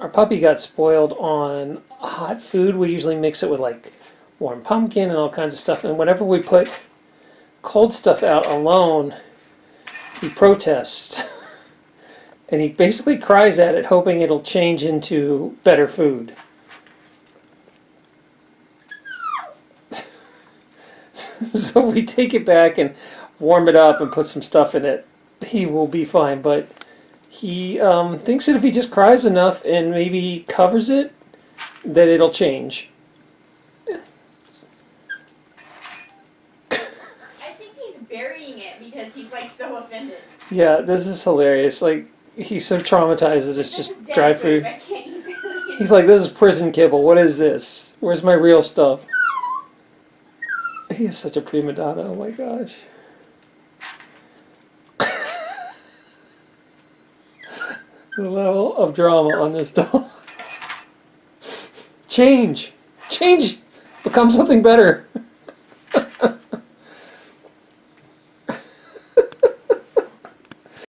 Our puppy got spoiled on hot food. We usually mix it with like warm pumpkin and all kinds of stuff, and whenever we put cold stuff out alone, he protests. And he basically cries at it, hoping it'll change into better food. So we take it back and warm it up and put some stuff in it. He will be fine, but he thinks that if he just cries enough and maybe covers it, that it'll change. I think he's burying it because he's like so offended. Yeah, this is hilarious. Like, he's so traumatized that it's just dry food. He's like, this is prison kibble. What is this? Where's my real stuff? He is such a prima donna. Oh my gosh. The level of drama on this doll. Change. Change. Become something better.